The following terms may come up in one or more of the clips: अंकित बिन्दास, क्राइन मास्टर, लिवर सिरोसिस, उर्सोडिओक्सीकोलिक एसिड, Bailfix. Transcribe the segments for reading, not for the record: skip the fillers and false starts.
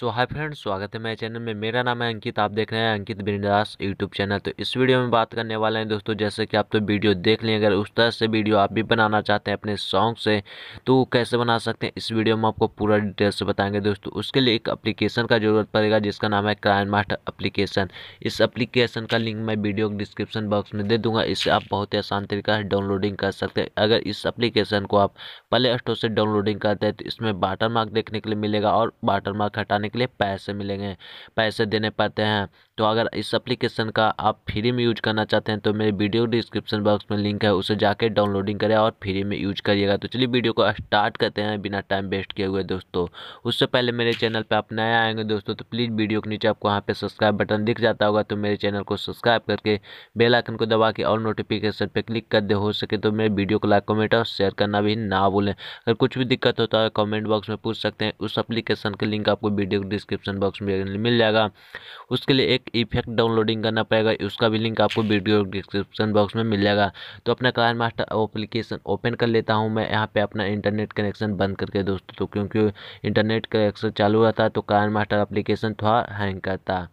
सो hi friends, स्वागत है मेरे चैनल में। मेरा नाम है अंकित, आप देख रहे हैं अंकित बिन्दास यूट्यूब चैनल। तो इस वीडियो में बात करने वाले हैं दोस्तों, जैसे कि आप तो वीडियो देख लें, अगर उस तरह से वीडियो आप भी बनाना चाहते हैं अपने सॉन्ग से तो कैसे बना सकते हैं इस वीडियो में आपको पूरा डिटेल से बताएंगे दोस्तों। उसके लिए एक एप्लीकेशन का जरूरत पड़ेगा जिसका नाम है क्राइन मास्टर एप्लीकेशन। इस एप्लीकेशन का लिंक मैं वीडियो डिस्क्रिप्शन बॉक्स में दे दूँगा। इससे आप बहुत ही आसान तरीका से डाउनलोडिंग कर सकते हैं। अगर इस एप्लीकेशन को आप प्ले स्टोर से डाउनलोडिंग करते हैं तो इसमें वाटर मार्क देखने के लिए मिलेगा और वाटर मार्क हटाने के लिए पैसे मिलेंगे, पैसे देने पड़ते हैं। तो अगर इस एप्लीकेशन का आप फ्री में यूज करना चाहते हैं तो मेरे वीडियो डिस्क्रिप्शन बॉक्स में लिंक है, उसे जाके डाउनलोडिंग करें और फ्री में यूज करिएगा। तो चलिए वीडियो को स्टार्ट करते हैं बिना टाइम वेस्ट किए हुए दोस्तों। उससे पहले मेरे चैनल पे आप नए आएंगे दोस्तों तो प्लीज़ वीडियो के नीचे आपको वहाँ पे सब्सक्राइब बटन दिख जाता होगा, तो मेरे चैनल को सब्सक्राइब करके बेल आइकन को दबा के और नोटिफिकेशन पर क्लिक कर दे। हो सके तो मेरे वीडियो को लाइक, कमेंट और शेयर करना भी ना भूलें। अगर कुछ भी दिक्कत होता है कॉमेंट बॉक्स में पूछ सकते हैं। उस एप्लीकेशन का लिंक आपको वीडियो डिस्क्रिप्शन बॉक्स में मिल जाएगा। उसके लिए एक इफेक्ट डाउनलोडिंग करना पड़ेगा, उसका भी लिंक आपको वीडियो डिस्क्रिप्शन बॉक्स में मिल जाएगा। तो अपना क्राइन मास्टर एप्लीकेशन ओपन कर लेता हूं मैं। यहां पे अपना इंटरनेट कनेक्शन बंद करके दोस्तों, तो क्योंकि इंटरनेट कनेक्शन चालू रहता है तो क्राइन मास्टर एप्लीकेशन थोड़ा हैंग करता है।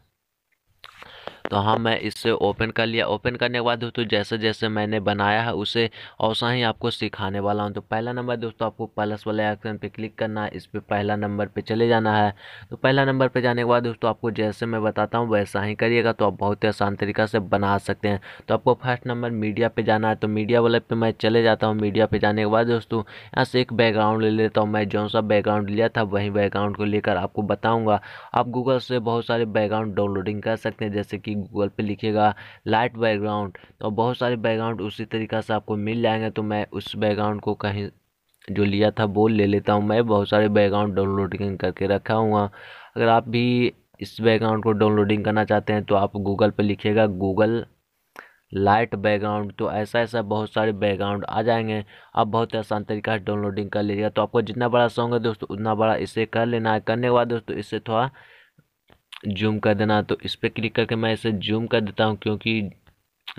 तो हाँ, मैं इससे ओपन कर लिया। ओपन करने के बाद दोस्तों जैसे जैसे मैंने बनाया है उसे वैसा ही आपको सिखाने वाला हूँ। तो पहला नंबर दोस्तों आपको प्लस वाले आइकन पे क्लिक करना है, इस पर पहला नंबर पे चले जाना है। तो पहला नंबर पे जाने के बाद दोस्तों आपको जैसे मैं बताता हूँ वैसा ही करिएगा, तो आप बहुत ही आसान तरीका से बना सकते हैं। तो आपको फर्स्ट नंबर मीडिया पर जाना है, तो मीडिया वाले पर मैं चले जाता हूँ। मीडिया पर जाने के बाद दोस्तों यहाँ से एक बैकग्राउंड ले लेता हूँ। मैं जो सा बैकग्राउंड लिया था वही बैकग्राउंड को लेकर आपको बताऊँगा। आप गूगल से बहुत सारे बैकग्राउंड डाउनलोडिंग कर सकते हैं, जैसे कि गूगल पे लिखेगा लाइट बैकग्राउंड, तो बहुत सारे बैकग्राउंड उसी तरीका से आपको मिल जाएंगे। तो मैं उस बैकग्राउंड को कहीं जो लिया था वो ले लेता हूँ। मैं बहुत सारे बैकग्राउंड डाउनलोडिंग करके रखा हुआ। अगर आप भी इस बैकग्राउंड को डाउनलोडिंग करना चाहते हैं तो आप गूगल पे लिखिएगा गूगल लाइट बैकग्राउंड, तो ऐसा ऐसा बहुत सारे बैकग्राउंड आ जाएंगे। आप बहुत आसान तरीका से डाउनलोडिंग कर लीजिएगा। तो आपको जितना बड़ा सॉन्ग है दोस्तों उतना बड़ा इसे कर लेना है। करने के बाद दोस्तों इससे थोड़ा जूम कर देना, तो इस पर क्लिक करके मैं इसे जूम कर देता हूं, क्योंकि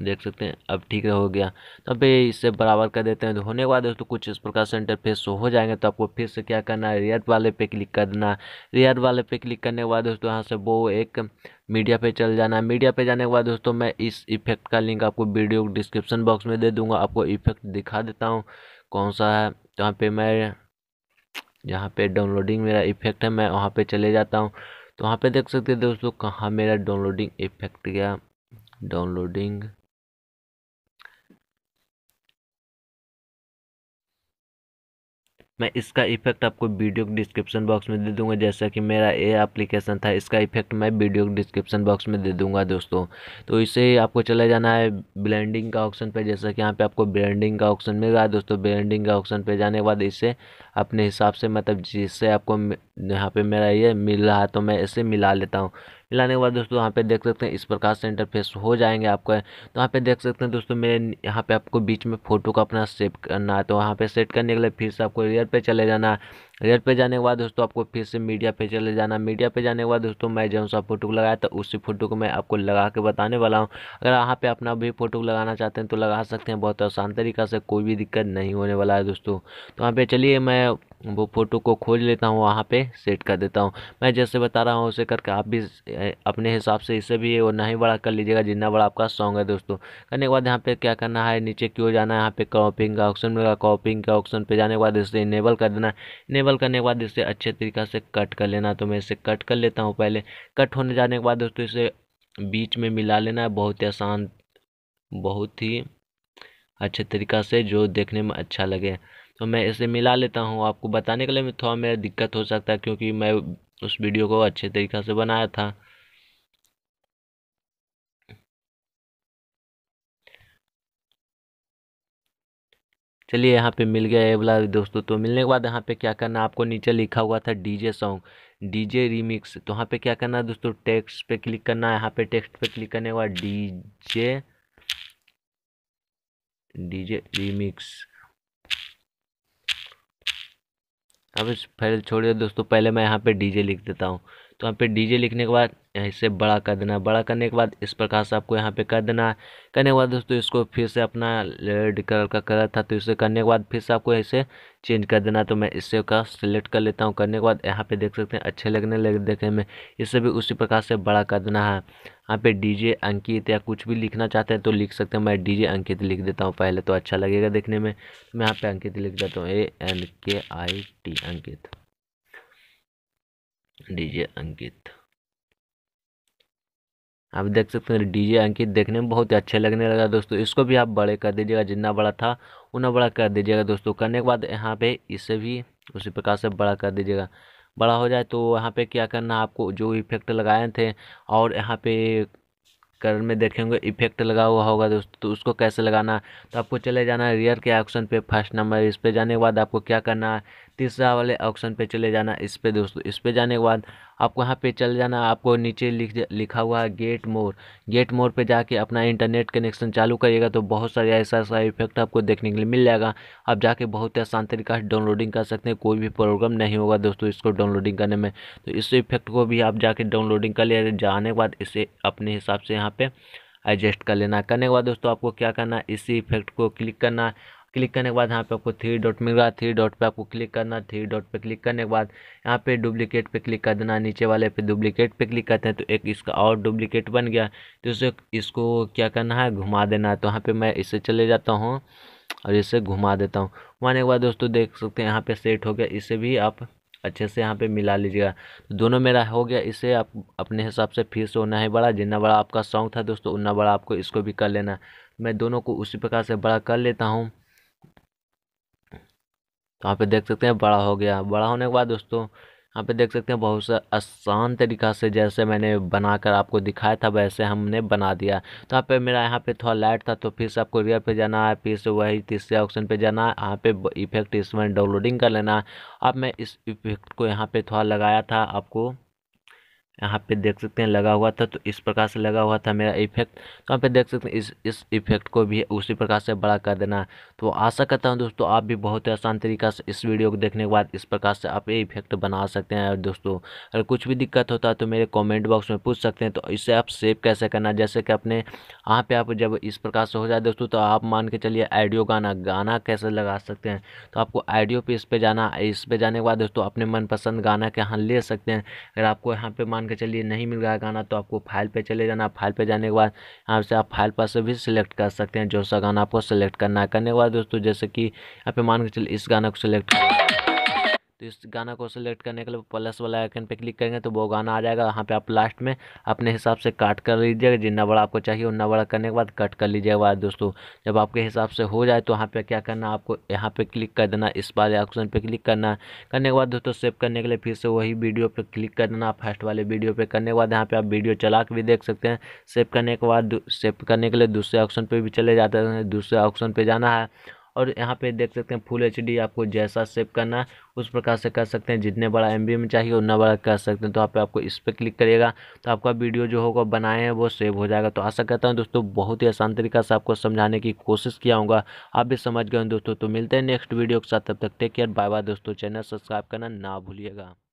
देख सकते हैं अब ठीक हो गया। तो अब इसे बराबर कर देते हैं। तो होने के बाद दोस्तों कुछ इस प्रकार से इंटरफेस हो जाएंगे। तो आपको फिर से क्या करना है, रियर वाले पे क्लिक कर देना। रियर वाले पे क्लिक करने के बाद दोस्तों यहाँ से वो एक मीडिया पे चल जाना है। मीडिया पे जाने के बाद दोस्तों मैं इस इफेक्ट का लिंक आपको वीडियो डिस्क्रिप्शन बॉक्स में दे दूँगा। आपको इफेक्ट दिखा देता हूँ कौन सा है। यहाँ पर मैं यहाँ पर डाउनलोडिंग मेरा इफेक्ट है, मैं वहाँ पर चले जाता हूँ। तो वहाँ पे देख सकते हैं दोस्तों कहाँ मेरा डाउनलोडिंग इफेक्ट गया, डाउनलोडिंग। मैं इसका इफेक्ट आपको वीडियो डिस्क्रिप्शन बॉक्स में दे दूंगा, जैसा कि मेरा ये एप्लीकेशन था इसका इफेक्ट मैं वीडियो डिस्क्रिप्शन बॉक्स में दे दूंगा दोस्तों। तो इसे आपको चले जाना है ब्लेंडिंग का ऑप्शन पे, जैसा कि यहाँ पे आपको ब्लेंडिंग का ऑप्शन मिल रहा है दोस्तों। ब्लेंडिंग का ऑप्शन पे जाने के बाद इसे अपने हिसाब से, मतलब जिससे आपको यहाँ पर मेरा ये मिल रहा है तो मैं इसे मिला लेता हूँ। मिलाने के बाद दोस्तों यहाँ पे देख सकते हैं इस प्रकार से इंटरफेस हो जाएंगे आपका। तो यहाँ पे देख सकते हैं दोस्तों मेरे यहाँ पे आपको बीच में फ़ोटो का अपना सेव करना है। तो वहाँ पे सेट करने के लिए फिर से आपको रियर पे चले जाना है। रियर पे जाने के बाद दोस्तों आपको फिर से मीडिया पे चले जाना। मीडिया पे जाने के बाद दोस्तों मैं जो सा फोटो लगाया था उसी फोटो को मैं आपको लगा के बताने वाला हूँ। अगर यहाँ पे अपना भी फोटो लगाना चाहते हैं तो लगा सकते हैं, बहुत आसान तरीका से, कोई भी दिक्कत नहीं होने वाला है दोस्तों। तो यहाँ पे चलिए मैं वो फ़ोटो को खोज लेता हूँ, वहाँ पे सेट कर देता हूँ। मैं जैसे बता रहा हूँ उसे करके आप भी अपने हिसाब से इसे भी वो नहीं बड़ा कर लीजिएगा, जितना बड़ा आपका सॉन्ग है दोस्तों। करने के बाद यहाँ पे क्या करना है, नीचे की ओर जाना है। यहाँ पे कॉपिंग का ऑप्शन मिलेगा, कॉपिंग का ऑप्शन पे जाने के बाद इसे इनेबल कर देना। इनेबल करने के बाद इसे अच्छे तरीक़ा से कट कर लेना। तो मैं इसे कट कर लेता हूँ पहले। कट होने जाने के बाद दोस्तों इसे बीच में मिला लेना है, बहुत ही आसान, बहुत ही अच्छे तरीक़ा से, जो देखने में अच्छा लगे। तो मैं इसे मिला लेता हूँ। आपको बताने के लिए थोड़ा मेरा दिक्कत हो सकता है क्योंकि मैं उस वीडियो को अच्छे तरीक़े से बनाया था। चलिए यहाँ पे मिल गया ये वाला दोस्तों। तो मिलने के बाद यहाँ पे क्या करना, आपको नीचे लिखा हुआ था डीजे सॉन्ग, डीजे रीमिक्स। तो यहाँ पे क्या करना है दोस्तों, टेक्स्ट पे क्लिक करना है। यहाँ पे टेक्स्ट पे क्लिक करने के बाद डीजे रीमिक्स। अब इस फाइल छोड़िए दोस्तों, पहले मैं यहाँ पे डीजे लिख देता हूँ। तो यहाँ पे डीजे लिखने के बाद इसे बड़ा कर देना। बड़ा करने के बाद इस प्रकार से आपको यहाँ पे कर देना। करने के बाद दोस्तों इसको फिर से अपना रेड कलर का कलर था तो इसे करने के बाद फिर से आपको इसे चेंज कर देना। तो मैं इससे का सिलेक्ट कर लेता हूँ। करने के बाद यहाँ पे देख सकते हैं अच्छे लगने लगे देखने में। इसे भी उसी प्रकार से बड़ा कर देना है। यहाँ पे डीजे अंकित या कुछ भी लिखना चाहते हैं तो लिख सकते हैं। मैं डीजे अंकित लिख देता हूँ पहले, तो अच्छा लगेगा देखने में। मैं यहाँ पे अंकित लिख देता हूँ, ANKIT अंकित, डीजे अंकित। आप देख सकते हैं डीजे अंकित देखने में बहुत ही अच्छे लगने लगा दोस्तों। इसको भी आप बड़े कर दीजिएगा, जितना बड़ा था उतना बड़ा कर दीजिएगा दोस्तों। करने के बाद यहाँ पे इसे भी उसी प्रकार से बड़ा कर दीजिएगा। बड़ा हो जाए तो यहाँ पे क्या करना, आपको जो इफेक्ट लगाए थे और यहाँ पे कलर में देखेंगे इफेक्ट लगा हुआ होगा दोस्तों, तो उसको कैसे लगाना, तो आपको चले जाना रियर के ऑप्शन पे फर्स्ट नंबर। इस पे जाने के बाद आपको क्या करना है, तीसरा वाले ऑप्शन पे चले जाना। इस पे दोस्तों इस पे जाने के बाद आपको यहाँ पे चले जाना। आपको नीचे लिखा हुआ है गेट मोर। गेट मोर पे जाके अपना इंटरनेट कनेक्शन चालू करिएगा तो बहुत सारे ऐसा इफेक्ट आपको देखने के लिए मिल जाएगा। आप जाके बहुत ही आसान तरीका डाउनलोडिंग कर सकते हैं, कोई भी प्रॉब्लम नहीं होगा दोस्तों इसको डाउनलोडिंग करने में। तो इस इफेक्ट को भी आप जाके डाउनलोडिंग कर लिया। जाने के बाद इसे अपने हिसाब से यहाँ पे एडजस्ट कर लेना। करने के बाद दोस्तों आपको क्या करना, इसी इफेक्ट को क्लिक करना। क्लिक करने के बाद यहाँ पे आपको 3 डॉट मिल रहा है, 3 डॉट पे आपको क्लिक करना। 3 डॉट पे क्लिक करने के बाद यहाँ पे डुप्लीकेट पे क्लिक कर देना। नीचे वाले पे डुप्लीकेट पे क्लिक करते हैं तो एक इसका और डुप्लीकेट बन गया, तो इसे इसको क्या करना है, घुमा देना है। तो यहाँ पे मैं इसे चले जाता हूँ और इसे घुमा देता हूँ। घुमाने के बाद दोस्तों देख सकते हैं यहाँ पर सेट हो गया। इसे भी आप अच्छे से यहाँ पे मिला लीजिएगा। तो दोनों मेरा हो गया। इसे आप अपने हिसाब से फिर से होना है बड़ा। जितना बड़ा आपका सॉन्ग था दोस्तों उतना बड़ा आपको इसको भी कर लेना। मैं दोनों को उसी प्रकार से बड़ा कर लेता हूँ। तो यहाँ पे देख सकते हैं बड़ा हो गया। बड़ा होने के बाद दोस्तों यहाँ पे देख सकते हैं बहुत सा आसान तरीका से जैसे मैंने बनाकर आपको दिखाया था वैसे हमने बना दिया। तो यहाँ पे मेरा यहाँ पे थोड़ा लाइट था तो फिर से आपको रियर पे जाना है, फिर से वही तीसरे ऑप्शन पे जाना है। यहाँ पे इफेक्ट इसमें डाउनलोडिंग कर लेना। अब मैं इस इफेक्ट को यहाँ पे थोड़ा लगाया था, आपको यहाँ पे देख सकते हैं लगा हुआ था, तो इस प्रकार से लगा हुआ था मेरा इफेक्ट। तो यहाँ पे देख सकते हैं इस इफेक्ट को भी उसी प्रकार से बड़ा कर देना। तो आशा करता हूँ दोस्तों आप भी बहुत ही आसान तरीका से इस वीडियो को देखने के बाद इस प्रकार से आप ये इफेक्ट बना सकते हैं दोस्तों। अगर कुछ भी दिक्कत होता है तो मेरे कॉमेंट बॉक्स में पूछ सकते हैं। तो इसे आप सेव कैसे करना, जैसे कि अपने यहाँ पे आप जब इस प्रकार से हो जाए दोस्तों तो आप मान के चलिए ऑडियो गाना कैसे लगा सकते हैं, तो आपको ऑडियो पे इस पर जाना। इस पर जाने के बाद दोस्तों अपने मनपसंद गाना के यहाँ ले सकते हैं। अगर आपको यहाँ पर मान के चलिए नहीं मिल रहा गाना तो आपको फाइल पे चले जाना। फाइल पे जाने के बाद यहाँ से आप फाइल पर से भी सिलेक्ट कर सकते हैं जो सा गाना आपको सिलेक्ट करना है। करने के बाद दोस्तों जैसे कि यहाँ पे मान के चलिए इस गाना को सिलेक्ट, तो इस गाना को सिलेक्ट करने के लिए प्लस वाला आइकन पे क्लिक करेंगे तो वो गाना आ जाएगा। यहाँ पे आप लास्ट में अपने हिसाब से काट कर लीजिएगा, जितना बड़ा आपको चाहिए उतना बड़ा करने के बाद कट कर लीजिएगा दोस्तों। जब आपके हिसाब से हो जाए तो यहाँ पे क्या करना, आपको यहाँ पे क्लिक कर देना, इस वाले ऑप्शन पे क्लिक करना। करने के बाद दोस्तों सेव करने के लिए फिर से वही वीडियो पर क्लिक कर देना, फर्स्ट वाले वीडियो पर। करने के बाद यहाँ पर आप वीडियो चला के भी देख सकते हैं। सेव करने के बाद सेव करने के लिए दूसरे ऑप्शन पर भी चले जाते हैं। दूसरे ऑप्शन पर जाना है और यहाँ पे देख सकते हैं फुल HD आपको जैसा सेव करना उस प्रकार से कर सकते हैं। जितने बड़ा MB में चाहिए उतना बड़ा कर सकते हैं। तो यहाँ पे आपको इस पर क्लिक करिएगा तो आपका वीडियो जो होगा बनाए हैं वो सेव हो जाएगा। तो आशा करता हूँ दोस्तों बहुत ही आसान तरीका से आपको समझाने की कोशिश किया होगा, आप भी समझ गए दोस्तों। तो मिलते हैं नेक्स्ट वीडियो के साथ, तब तक टेक केयर, बाय बाय दोस्तों। चैनल सब्सक्राइब करना ना भूलिएगा।